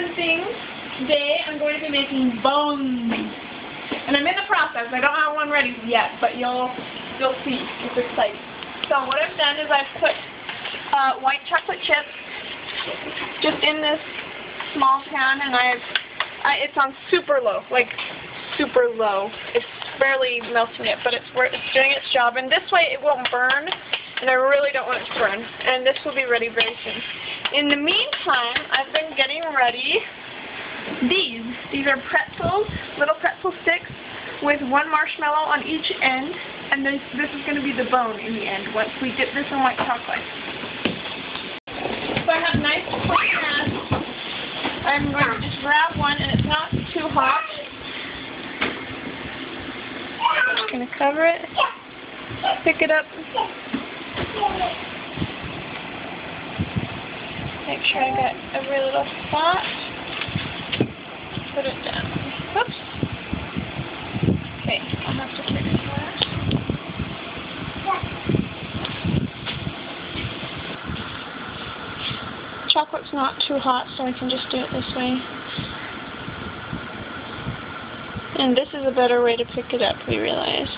fun thing. Today I'm going to be making bones. And I'm in the process. I don't have one ready yet, but you'll see. It's exciting. So what I've done is I've put white chocolate chips just in this small pan, and it's on super low, like super low. It's barely melting it, but it's doing its job. And this way it won't burn, and I really don't want it to burn. And this will be ready very soon. In the meantime, I've been getting ready these. These are pretzels, little pretzel sticks with one marshmallow on each end, and this is going to be the bone in the end once we dip this in white chocolate. So I have nice clean hands. I'm going to just grab one, and it's not too hot. I'm just going to cover it, pick it up, make sure I got every little spot, put it down. Whoops. Okay, I'll have to fix that. Chocolate's not too hot, so I can just do it this way. And this is a better way to pick it up, we realized.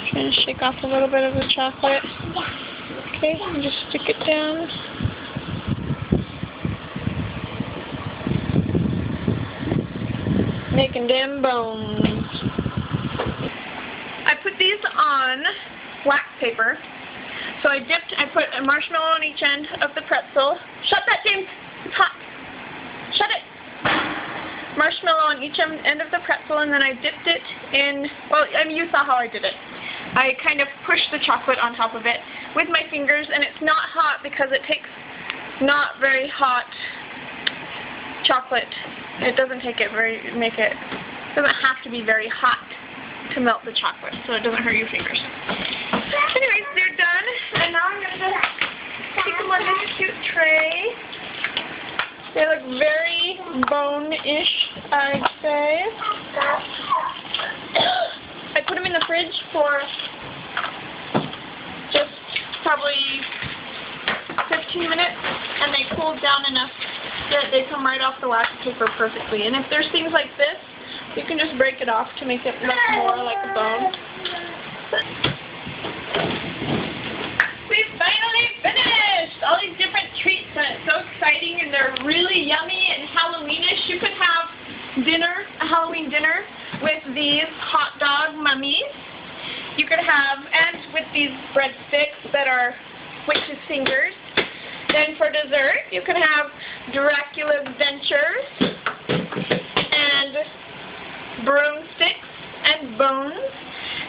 I'm trying to shake off a little bit of the chocolate. Okay, and just stick it down. Making them bones. I put these on wax paper. So I put a marshmallow on each end of the pretzel. Shut that, James! It's hot! Shut it! Marshmallow on each end of the pretzel, and then I dipped it in, well, I mean, you saw how I did it. I kind of pushed the chocolate on top of it with my fingers, and it's not hot because it takes not very hot chocolate. It doesn't doesn't have to be very hot to melt the chocolate, so it doesn't hurt your fingers. Anyways, they're done, and now I'm going to take them on this cute tray. They look very bone-ish, I'd say. I put them in the fridge for just probably 15 minutes, and they cooled down enough that they come right off the wax paper perfectly. And if there's things like this, you can just break it off to make it look more like a bone. All these different treats, and it's so exciting, and they're really yummy and Halloweenish. You could have dinner, a Halloween dinner, with these hot dog mummies. You could have, and with these breadsticks that are witches' fingers. Then for dessert, you could have Dracula's Ventures, and broomsticks, and bones.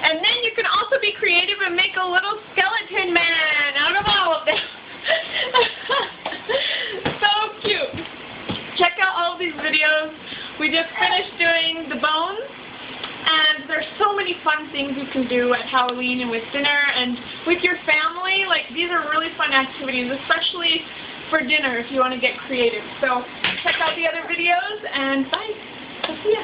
And then you can also be creative and make a little skeleton man out of all of this. So cute. Check out all these videos. We just finished doing the bones, and there's so many fun things you can do at Halloween and with dinner and with your family. Like, these are really fun activities, especially for dinner if you want to get creative. So check out the other videos, and bye. I'll see ya.